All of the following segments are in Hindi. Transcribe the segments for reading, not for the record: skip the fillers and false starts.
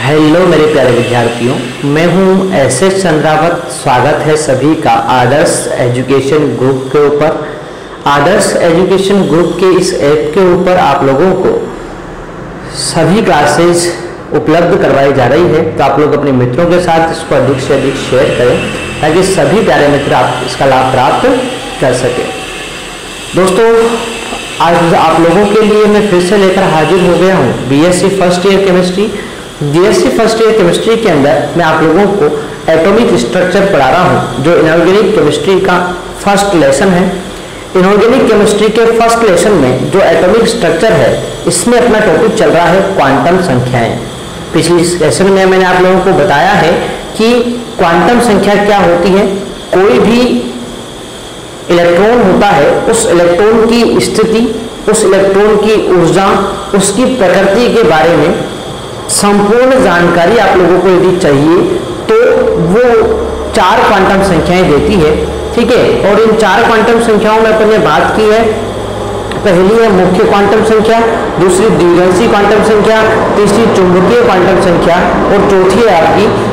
हेलो मेरे प्यारे विद्यार्थियों, मैं हूं एस एस चंद्रावत। स्वागत है सभी का आदर्श एजुकेशन ग्रुप के ऊपर। आदर्श एजुकेशन ग्रुप के इस ऐप के ऊपर आप लोगों को सभी क्लासेस उपलब्ध करवाई जा रही है, तो आप लोग अपने मित्रों के साथ इसको अधिक से अधिक शेयर करें ताकि सभी प्यारे मित्र आप इसका लाभ प्राप्त कर सकें। दोस्तों, आज आप लोगों के लिए मैं फिर से लेकर हाजिर हो गया हूँ B.Sc. First year chemistry. B.Sc. First year chemistry के अंदर मैं आप लोगों को एटॉमिक स्ट्रक्चर पढ़ा रहा हूँ, जो इनऑर्गेनिक केमिस्ट्री का फर्स्ट लेसन है। इनऑर्गेनिक केमिस्ट्री के फर्स्ट लेसन में जो एटॉमिक स्ट्रक्चर है, इसमें अपना टॉपिक चल रहा है क्वांटम संख्याएँ। पिछले सेशन में मैंने आप लोगों को बताया है कि क्वांटम संख्या क्या होती है। कोई भी इलेक्ट्रॉन होता है, उस इलेक्ट्रॉन की स्थिति, उस इलेक्ट्रॉन की ऊर्जा, उसकी प्रकृति के बारे में संपूर्ण जानकारी आप लोगों को यदि चाहिए तो वो चार क्वांटम संख्याएं देती है, ठीक है। और इन चार क्वांटम संख्याओं में अपन ने बात की है। पहली है मुख्य क्वांटम संख्या, दूसरी द्विरेंसी क्वांटम संख्या, तीसरी चुंबकीय क्वांटम संख्या और चौथी है आपकी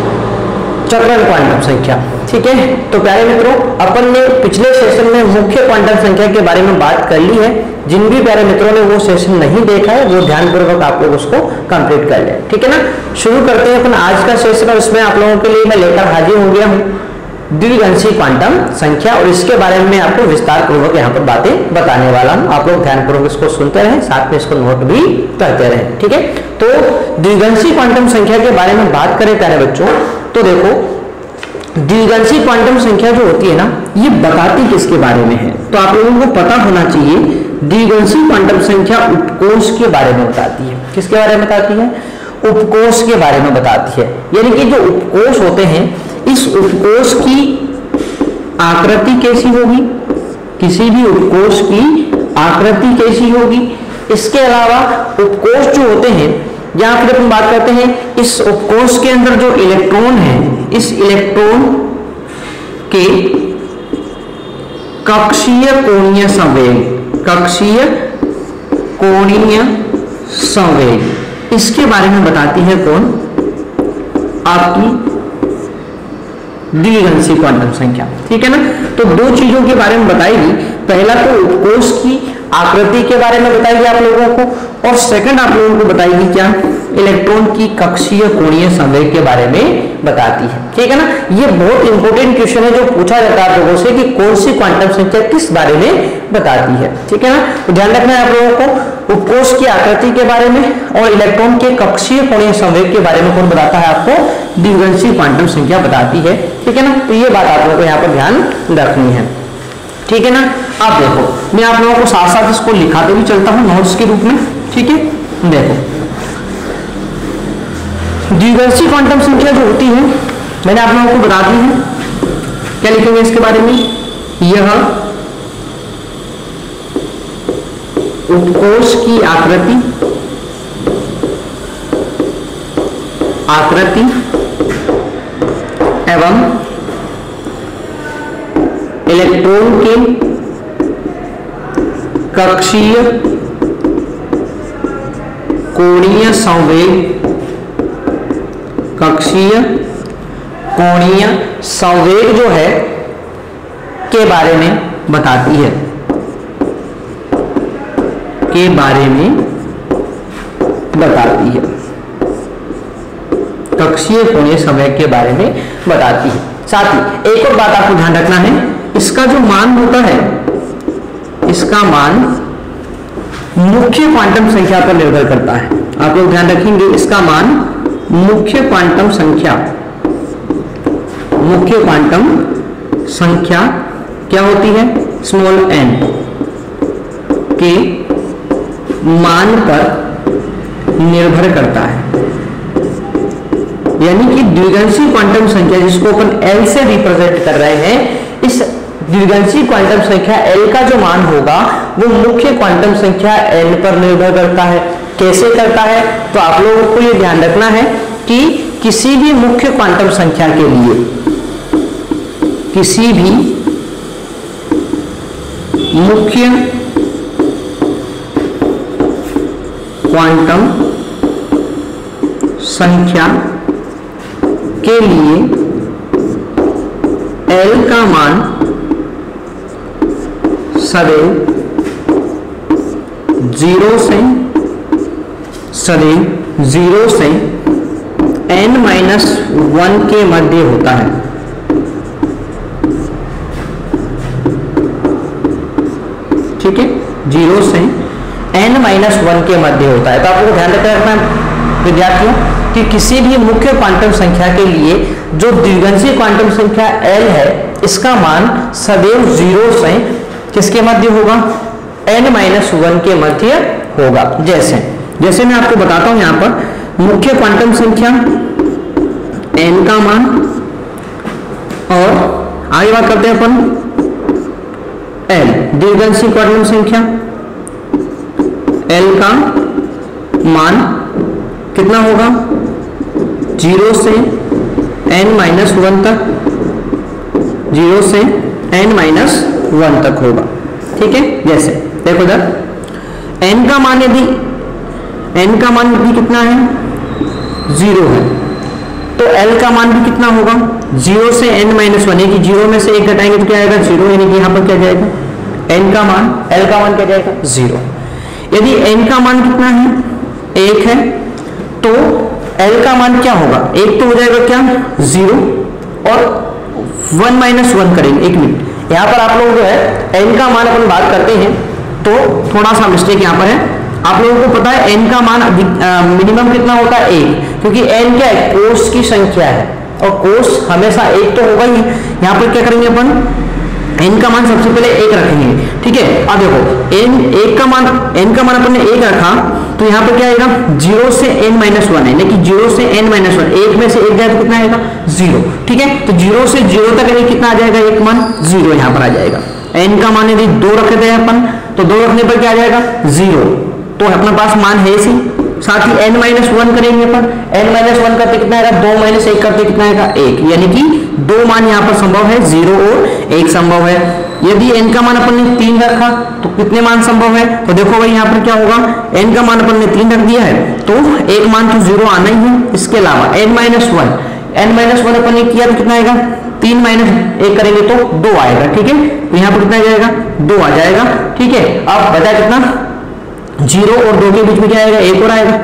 चक्रण क्वांटम संख्या, ठीक है। तो प्यारे मित्रों, अपन ने पिछले सेशन में मुख्य क्वांटम संख्या के बारे में बात कर ली है। जिन भी प्यारे मित्रों ने वो सेशन नहीं देखा है, वो ध्यानपूर्वक आप लोग उसको कंप्लीट कर लें, ठीक है ना। शुरू करते हैं अपन आज का सेशन, और उसमें आप लोगों के लिए मैं लेकर हाजिर हो गया हूँ द्विरेंसी क्वांटम संख्या, और इसके बारे में आपको विस्तार पूर्वक यहाँ पर बातें बताने वाला हूँ। आप लोग ध्यानपूर्वक इसको सुनते रहें, साथ में इसको नोट भी करते रहें, ठीक है। तो द्विरेंसी क्वांटम संख्या के बारे में बात करें प्यारे बच्चों, तो देखो द्विरेंसी क्वांटम संख्या जो होती है ना, ये बताती किसके बारे में है, तो आप लोगों को पता होना चाहिए। द्विरेंसी क्वांटम संख्या उपकोष के बारे में बताती है। किसके बारे में बताती है? उपकोष के बारे में बताती है। यानी कि जो उपकोष होते हैं, इस उपकोष की आकृति कैसी होगी, किसी भी उपकोष की आकृति कैसी होगी। इसके अलावा उपकोष जो होते हैं, यहाँ पर हम बात करते हैं इस उपकोष के अंदर जो इलेक्ट्रॉन है, इस इलेक्ट्रॉन के कक्षीय कोणीय संवेग, कक्षीय कोणीय संवेग, इसके बारे में बताती है कौन? आपकी द्विरेंसी क्वांटम संख्या, ठीक है ना। तो दो चीजों के बारे में बताएगी। पहला तो उपकोष की आकृति के बारे में बताएगी आप लोगों को, और सेकंड आप लोगों को बताएगी क्या? इलेक्ट्रॉन की कक्षीय कोणीय संवेग के बारे में बताती है, ठीक है ना। ये बहुत इंपॉर्टेंट क्वेश्चन है जो पूछा जाता है आप लोगों से कि कौन सी क्वांटम संख्या किस बारे में बताती है, ठीक है ना। तो ध्यान रखना है आप लोगों को, उपकोष की आकृति के बारे में और इलेक्ट्रॉन के कक्षीय कोणीय संवेग के बारे में कौन बताता है? आपको द्विरेंसी क्वांटम संख्या बताती है, ठीक है ना। तो ये बात आप लोगों को यहाँ पर ध्यान रखनी है, ठीक है ना। आप देखो, मैं आप लोगों को साथ साथ इसको लिखाते भी चलता हूँ नोट्स के रूप में, ठीक है। देखो, द्विरेंसी क्वांटम संख्या जो होती है, मैंने आप लोगों को बता दी है। क्या लिखेंगे इसके बारे में? यह उपकोष की आकृति, आकृति एवं इलेक्ट्रॉन के कक्षीय कोणीय संवेग, कक्षीय कोणीय संवेग जो है के बारे में बताती है, के बारे में बताती है, कक्षीय कोणीय संवेग के बारे में बताती है। साथ ही एक और बात आपको ध्यान रखना है, इसका जो मान होता है, इसका मान मुख्य क्वांटम संख्या पर निर्भर करता है। आप लोग ध्यान रखेंगे, इसका मान मुख्य क्वांटम संख्या, मुख्य क्वांटम संख्या क्या होती है, स्मॉल n के मान पर निर्भर करता है। यानी कि द्विरेंसी क्वांटम संख्या जिसको अपन l से रिप्रेजेंट कर रहे हैं, इस द्विरेंसी क्वांटम संख्या l का जो मान होगा वो मुख्य क्वांटम संख्या n पर निर्भर करता है। कैसे करता है? तो आप लोगों को ये ध्यान रखना है कि किसी भी मुख्य क्वांटम संख्या के लिए, किसी भी मुख्य क्वांटम संख्या के लिए L का मान सदैव जीरो से n-1 के मध्य होता है। ठीक है, 0 से n-1 के मध्य होता है। तो आपको ध्यान रखना है विद्यार्थियों कि किसी भी मुख्य क्वांटम संख्या के लिए जो द्विगुणित क्वांटम संख्या L है, इसका मान सदैव 0 से किसके मध्य होगा, n-1 के मध्य होगा। जैसे मैं आपको बताता हूं, यहां पर मुख्य क्वांटम संख्या n का मान, और आगे बात करते हैं अपन L द्विगुणित क्वांटम संख्या L का मान कितना होगा 0 से n-1 तक, 0 से n-1 तक होगा। ठीक है, जैसे देखो इधर n का मान यदि कितना है 0 है, तो L का मान भी कितना होगा 0 से n-1, यानी कि 0 में से 1 घटाएंगे तो क्या आएगा 0, यानी कि यहाँ पर क्या जाएगा L का मान क्या जाएगा 0। यदि n का मान कितना है 1 है, तो L का मान क्या होगा, 1 तो हो जाएगा क्या 0 और 1-1 करेंगे। एक मिनट, यहाँ पर आप लोग जो है n का मान अपन बात करते हैं तो थोड़ा सा मिस्टेक यहाँ पर है। आप लोगों को पता है n का मान मिनिमम कितना होता है 1, क्योंकि n क्या है, कोष की संख्या है और कोष हमेशा 1 तो होगा ही। यहाँ पर क्या करेंगे अपन, n का मान सबसे पहले 1 रखेंगे। ठीक है, अब देखो n का मान अपन ने 1 रखा, तो यहाँ पर क्या आएगा 0 से n-1 है, यानी कि 0 से n-1, 1 में से 1 जाए तो कितना आएगा 0। ठीक है, तो 0 से 0 तक यानी कितना आ जाएगा, एक मान 0 यहाँ पर आ जाएगा। n का मान यदि 2 रख दे अपन, तो 2 रखने पर क्या आ जाएगा 0, तो अपने पास मान है इसी। साथ ही n-1 करेंगे अपन, n-1 करते कितना आएगा 2 - 1 करते कितना आएगा 1, यानी कि 2 मान यहाँ पर संभव है, 0 और 1 संभव है। यदि n का मान अपन ने 3 रखा तो कितने मान संभव है, तो देखो भाई यहाँ पर क्या होगा, n का मान अपन ने 3 रख दिया है तो एक मान तो 0 आना ही है। इसके अलावा n-1 अपन ने किया तो कितना आएगा 3 - 1 करेंगे तो 2 आएगा। ठीक है, तो यहाँ पर कितना जाएगा 2 आ जाएगा। ठीक है, अब बचा कितना 0 और 2 के बीच में क्या आएगा 1 और आएगा।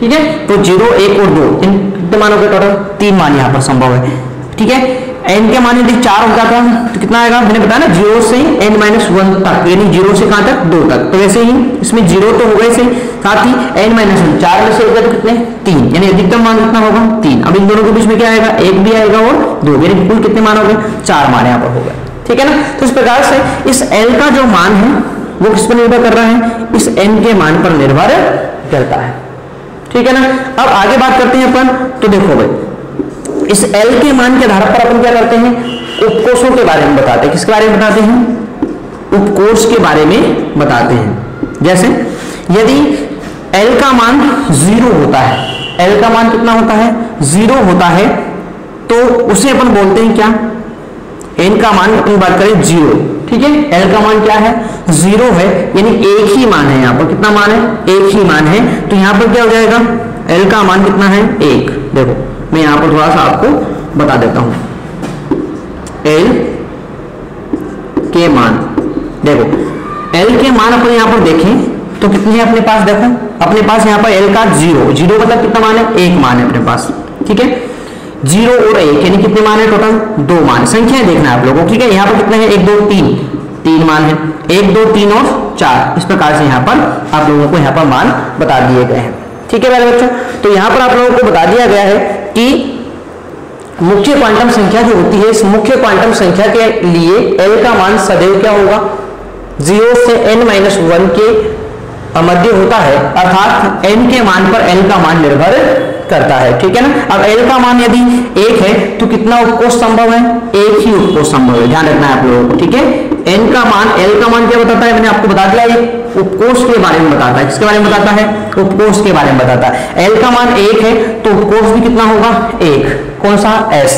ठीक है, तो 0, 1 और 2 कितने मानों के टोटल 3 मान यहाँ पर संभव है। ठीक है, n के मान यदि 4 होता था तो कितना आएगा, मैंने बताया ना 0 से n-1 तक, यानी 0 से 2 तक। तो वैसे ही इसमें 0 तो होगा ही, साथ ही n-1 4 में से 1 तो कितने 3, यानी अधिकतम मान कितना होगा 3। अब इन दोनों के बीच में क्या आएगा 1 भी आएगा और 2, यानी कुल कितने मान हो गए 4 मान यहाँ पर हो गए। ठीक है ना, तो इस प्रकार से इस l का जो मान है वो किस पर निर्भर कर रहा है, इस n के मान पर निर्भर करता है। ठीक है ना, अब आगे बात करते हैं अपन, तो देखो भाई इस l के मान के आधार पर अपन क्या करते हैं, उपकोषों के बारे में बताते हैं। किसके बारे में बताते हैं, उपकोष के बारे में बताते हैं। जैसे यदि l का मान 0 होता है, l का मान कितना होता है 0 होता है, तो उसे अपन बोलते हैं क्या, n का मान अपन बात करें 0। ठीक है, l का मान क्या है 0 है, यानी एक ही मान है यहाँ पर, कितना मान है 1 ही मान है। तो यहाँ पर क्या हो जाएगा, l का मान कितना है 1। देखो मैं यहाँ पर थोड़ा सा आपको बता देता हूँ l के मान। देखो l के मान अपन यहाँ पर देखें तो कितने है अपने पास, देखो अपने पास यहाँ पर l का 0 मतलब कितना मान है 1 मान है अपने पास। ठीक है, 0 और 1 यानी कितने मान है टोटल 2 मान, संख्या देखना है आप लोगों को। ठीक है, यहाँ पर कितने हैं 1, 2, 3 मान है, 1, 2, 3 और 4। इस प्रकार से यहाँ पर आप लोगों को यहाँ पर मान बता दिए गए हैं। ठीक है मेरे बच्चों, तो यहाँ पर आप लोगों को बता दिया गया है कि मुख्य क्वांटम संख्या जो होती है, इस मुख्य क्वांटम संख्या के लिए l का मान सदैव क्या होगा 0 से n-1 के मध्य होता है, अर्थात n के मान पर l का मान निर्भर करता है। ठीक है ना, अब l का मान यदि 1 है तो कितना उपकोष संभव है, 1 ही उपकोष संभव है, ध्यान रखना है आप लोगों को। ठीक है, n का मान l का मान क्या बताता है, मैंने आपको बता दिया, ये उपकोष के बारे में बताता है। किसके बारे में बताता है, उपकोष के बारे में बताता है। l का मान 1 है तो उपकोष भी कितना होगा 1, कौन सा s।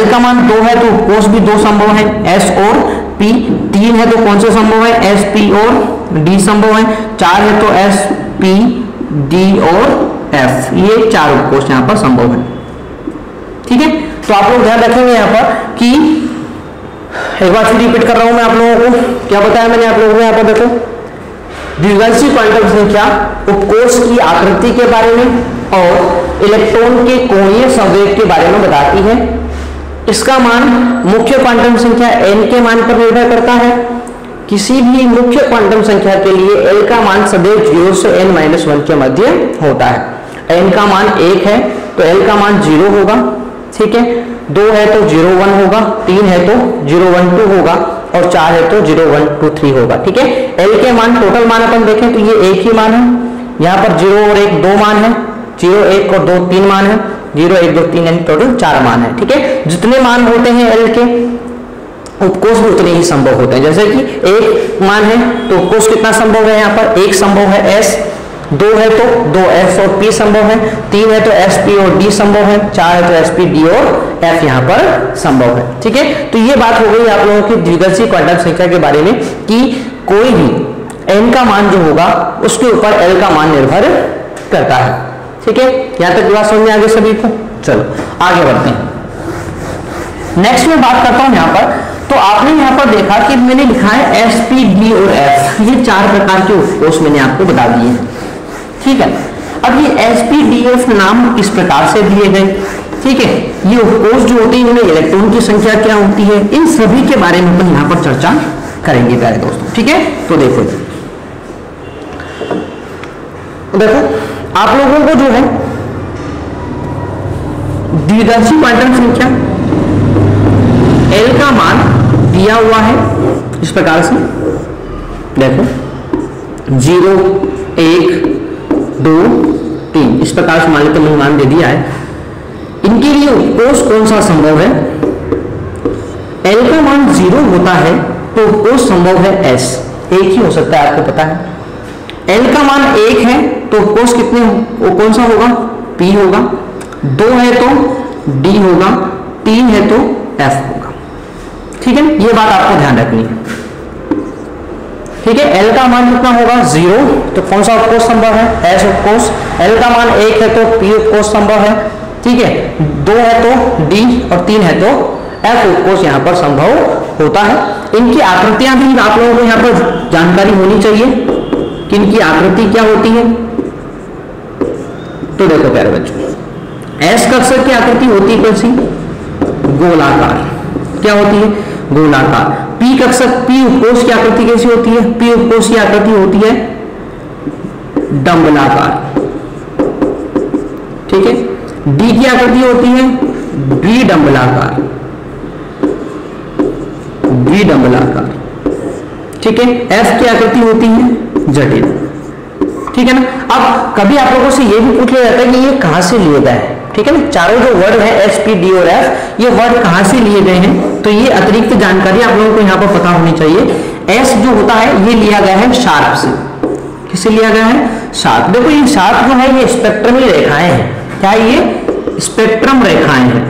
l का मान 2 है तो उपकोष भी 2 संभव है, s और p। 3 है तो कौन से संभव है, s p और d संभव है। 4 है तो s p d और एफ, ये चार उपकोष यहाँ पर संभव है। ठीक है, तो आप लोग ध्यान रखेंगे यहाँ पर कि एक बार फिर रिपीट कर रहा हूं मैं आप लोगों को, क्या बताया मैंने आप लोगों को। यहाँ पर देखो द्विभाषी क्वांटम संख्या, उपकोष की आकृति के बारे में और इलेक्ट्रॉन के कोणीय संवेग के बारे में बताती है। इसका मान मुख्य क्वांटम संख्या एन के मान पर निर्भर करता है। किसी भी मुख्य क्वांटम संख्या के लिए एल का मान सदैव 0 से n-1 के मध्य होता है। एन का मान 1 है तो एल का मान 0 होगा, ठीक है, 2 है तो 0 1 होगा, 3 है तो 0 1 2 होगा और 4 है तो 0 1 2 3 होगा। ठीक है, एल के मान टोटल मान अपन देखें तो ये एक ही मान है, यहाँ पर 0 और 1 2 मान है, 0 1 और 2 3 मान है, 0 1 2 3 यानी टोटल 4 मान है। ठीक है, जितने मान होते हैं एल के उपकोष उतने ही संभव होते हैं। जैसे कि एक मान है तो उपकोष कितना संभव है, यहाँ पर 1 संभव है S, 2 है तो 2 S और P संभव है, 3 है तो S P और D संभव है, 4 है तो S P D और F यहाँ पर संभव है। ठीक है, तो ये बात हो गई आप लोगों की द्विभाषी क्वांटम संख्या के बारे में कि कोई भी n का मान जो होगा उसके ऊपर l का मान निर्भर करता है। ठीक है, यहाँ तक बात समझ में आ गई सभी को। चलो आगे बढ़ते हैं, नेक्स्ट में बात करता हूँ। यहाँ पर तो आपने यहाँ पर देखा कि मैंने लिखा है S P D और F, ये 4 प्रकार के उपकोष मैंने आपको बता दिए हैं। ठीक है, अब ये S P D F नाम इस प्रकार से दिए गए। ठीक है, ये उपकोष जो होते हैं इनमें इलेक्ट्रॉन की संख्या क्या होती है, इन सभी के बारे में हम यहाँ पर चर्चा करेंगे प्यारे दोस्तों। ठीक है, तो देखो आप लोगों को जो है द्विभाषी क्वांटम संख्या L का मान दिया हुआ है इस प्रकार से, देखो 0 1 2 3 इस प्रकार से मान लेते मैंने मान दे दिया है। इनके लिए उपकोष कौन सा संभव है, L का मान 0 होता है तो उपकोष संभव है S, एक ही हो सकता है, आपको पता है। L का मान 1 है तो उपकोष कितने वो कौन सा होगा, P होगा, 2 है तो D होगा, 3 है तो F होगा। ठीक है, ये बात आपको ध्यान रखनी है। ठीक है, L का मान कितना होगा 0 तो कौन सा उपकोष संभव है, S उपकोष। L का मान 1 है तो P उपकोष संभव है, ठीक है, 2 है तो D और 3 है तो F उपकोष यहाँ पर संभव होता है। इनकी आकृतियां भी आप लोगों को यहाँ पर जानकारी होनी चाहिए कि इनकी आकृति क्या होती है। तो देखो प्यारे बच्चों, S कक्षक की आकृति होती है कौन सी, गोलाकार। क्या होती है, गोलाकार। P कक्षक, P उपकोष की आकृति कैसी होती है, P उपकोष की आकृति होती है डम्बलाकार। ठीक है, D की आकृति होती है द्विडम्बलाकार, द्विडम्बलाकार। ठीक है, F की आकृति होती है जटिल। ठीक है ना, अब कभी आप लोगों से यह भी पूछ लिया जाता है कि ये कहां से लिया गया है। ठीक है ना, चारों जो वर्ड है S P D और F ये वर्ड कहाँ से लिए गए हैं, तो ये अतिरिक्त जानकारी आप लोगों को यहाँ पर पता होनी चाहिए। S जो होता है ये लिया गया है शार्प से, किसे लिया गया है, शार्प। देखो ये शार्प जो है ये स्पेक्ट्रम रेखाएं हैं, क्या ये स्पेक्ट्रम रेखाएं हैं,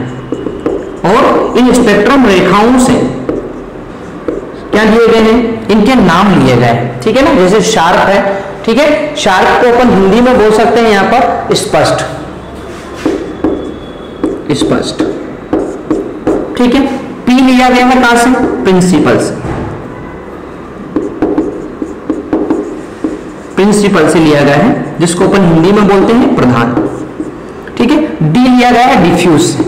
और इन स्पेक्ट्रम रेखाओं से क्या लिए गए हैं, इनके नाम लिए गए हैं। ठीक है ना, जैसे शार्प है, ठीक है, शार्प को अपन हिंदी में बोल सकते हैं यहाँ पर स्पष्ट, स्पष्ट। ठीक है, P लिया गया है कहां से, प्रिंसिपल से, प्रिंसिपल से लिया गया है, जिसको अपन हिंदी में बोलते हैं प्रधान। ठीक है, D लिया गया है डिफ्यूज से,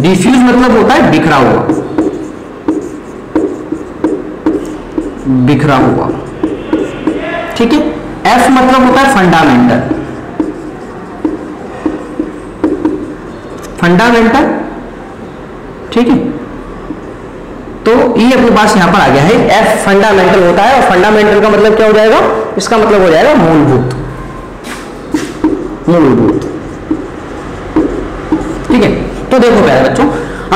डिफ्यूज मतलब होता है बिखरा हुआ, बिखरा हुआ। ठीक है, F मतलब होता है फंडामेंटल, फंडामेंटल। ठीक है, तो ये अपने पास यहां पर आ गया है F फंडामेंटल होता है, और फंडामेंटल का मतलब क्या हो जाएगा, इसका मतलब हो जाएगा मूलभूत, मूलभूत। ठीक है, तो देखो प्यारे बच्चों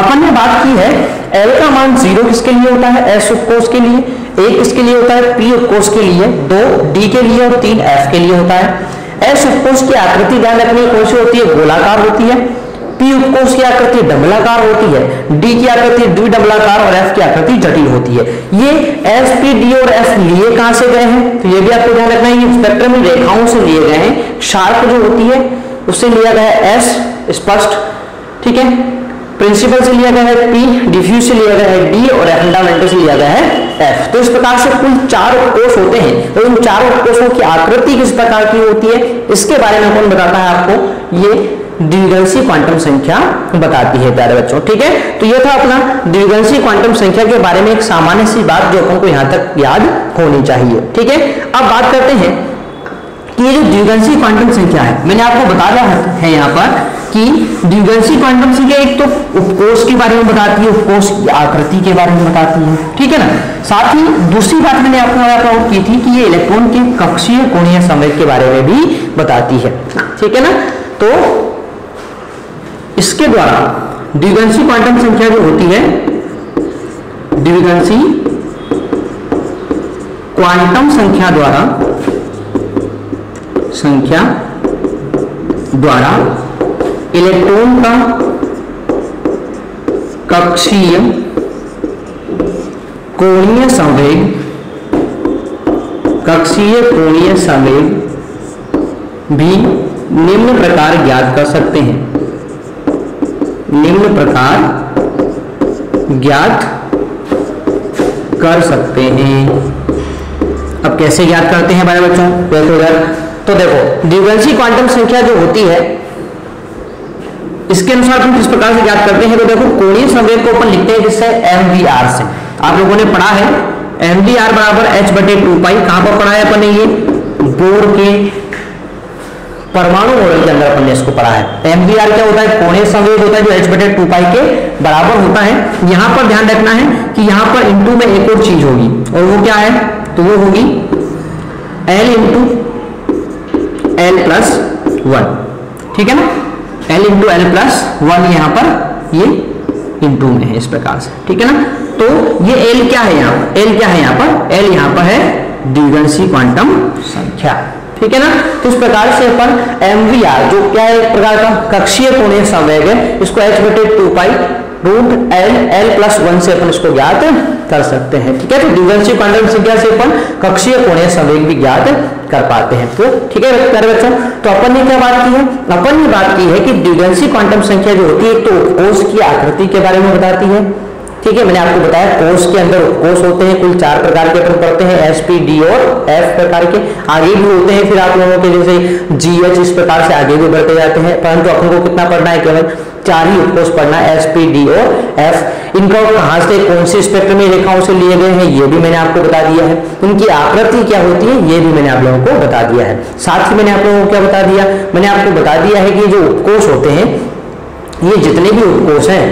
अपन ने बात की है L का मान 0 किसके लिए होता है, S उपकोष के लिए, 1 किसके लिए होता है, P उपकोष के लिए, 2 D के लिए और 3 F के लिए होता है। S उपकोष की आकृति ध्यान रखनी कौन सी होती है, गोलाकार होती है। पी कोश की आकृति डबलाकार होती है, डी की आकृति द्विडबलाकार और एफ की आकृति जटिल होती है। ये एस पी डी और एफ लिए कहां से गए हैं, तो ये भी आपको ध्यान रखना है, ये स्पेक्ट्रम रेखाओं से लिए गए हैं। शार्प जो होती है उससे लिया गया है एस, स्पष्ट, ठीक है। प्रिंसिपल से लिया गया है पी, डिफ्यूज से लिया गया है डी और फंडामेंटल से लिया गया है एफ। तो इस प्रकार से कुल चार उपकोष होते हैं और तो उन चारों उपकोषों की आकृति किस प्रकार की होती है इसके बारे में कौन बताता है आपको, ये द्विगंशी क्वांटम संख्या बताती है प्यारे बच्चों, ठीक है। तो यह था अपना द्विगंशी क्वांटम संख्या के बारे में एक सामान्य सी बात जो अपन को यहां तक याद होनी चाहिए, ठीक है। अब बात करते हैं कि ये जो द्विगंशी क्वांटम संख्या है, मैंने आपको बताया है यहाँ पर कि द्विगंशी क्वांटम संख्या एक तो उपकोष के बारे में बताती है, उपकोष की आकृति के बारे में बताती है, ठीक है ना। साथ ही दूसरी बात मैंने आपको और की थी कि ये इलेक्ट्रॉन के कक्षीय कोणीय संवेग के बारे में भी बताती है, ठीक है ना। तो इसके द्वारा द्विगंशी क्वांटम संख्या जो होती है, द्विगंशी क्वांटम संख्या द्वारा इलेक्ट्रॉन का कक्षीय कोणीय संवेग भी निम्न प्रकार ज्ञात कर सकते हैं अब कैसे ज्ञात करते हैं भाई बच्चों, तो देखो द्विगंशी क्वांटम संख्या जो होती है इसके अनुसार हम किस प्रकार से ज्ञात करते हैं। तो देखो कोणीय संवेग को अपन लिखते हैं जिससे MVR से, आप लोगों ने पढ़ा है MVR बराबर h/2π। कहाँ पर पढ़ा है अपन ने, ये बोर के परमाणु मॉडल के अंदर अपन ने इसको पढ़ा है। MVR क्या होता है, कोणीय संवेग होता है जो h/2π के बराबर होता है। यहाँ पर ध्यान रखना है कि यहाँ पर इंटू में एक और चीज होगी और वो क्या है, तो वो होगी L × L+1, ठीक है ना। L × L+1 यहाँ पर ये इंटू में है इस प्रकार से, ठीक है ना। तो ये L क्या है यहाँ पर, L यहाँ पर है द्विगंशी क्वांटम संख्या, ठीक है ना। तो इस प्रकार से अपन MVR जो क्या है एक प्रकार का कक्षीय कोणीय संवेग है, इसको h/2π √L+1 से अपन इसको ज्ञात कर सकते हैं, ठीक है। तो द्विगंशी क्वांटम संख्या से अपन कक्षीय कोणीय संवेग भी ज्ञात कर पाते हैं, तो ठीक है प्यारे बच्चों। तो अपन ने क्या बात की है, अपन ने बात की है कि द्विगंशी क्वांटम संख्या जो होती है तो उपकोष की आकृति के बारे में बताती है, ठीक है। मैंने आपको बताया कोश के अंदर उपकोष होते हैं, कुल चार प्रकार के अपन पढ़ते हैं, एस पी डी और एफ प्रकार के। आगे भी होते हैं फिर आप लोगों के जैसे GH, इस प्रकार से आगे भी बढ़ते जाते हैं, परंतु अपन को कितना पढ़ना है, केवल चार ही उपकोष पढ़ना है, SP, D और F। इनका कहाँ से कौन से स्पेक्ट्रम में रेखाओं से लिए गए हैं ये भी मैंने आपको बता दिया है, उनकी आकृति क्या होती है ये भी मैंने आप लोगों को बता दिया है। साथ ही मैंने आप लोगों को क्या बता दिया, मैंने आपको बता दिया है कि जो उपकोष होते हैं ये जितने भी उपकोष हैं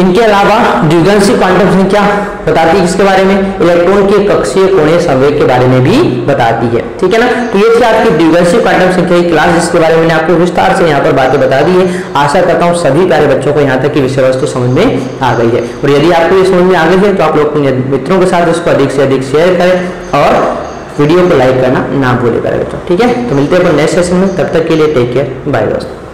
इनके अलावा द्विगंशी क्वांटम संख्या बताती है इसके बारे में, इलेक्ट्रॉन के कक्षीय कोणीय संवेग के बारे में भी बताती है, ठीक है ना। तो ये थी आपकी द्विगंशी क्वांटम संख्या की क्लास जिसके बारे में मैंने आपको विस्तार से यहाँ पर बातें बता दी है। आशा करता हूँ सभी प्यारे बच्चों को यहाँ तक की विषय वस्तु समझ में आ गई है, और यदि आपको ये समझ में आ गई है तो आप लोग अपने मित्रों के साथ इसको अधिक से अधिक शेयर करें और वीडियो को लाइक करना ना भूलें प्यारे बच्चों, ठीक है। तो मिलते हैं नेक्स्ट सेशन में, तब तक के लिए टेक केयर, बाय दोस्तों।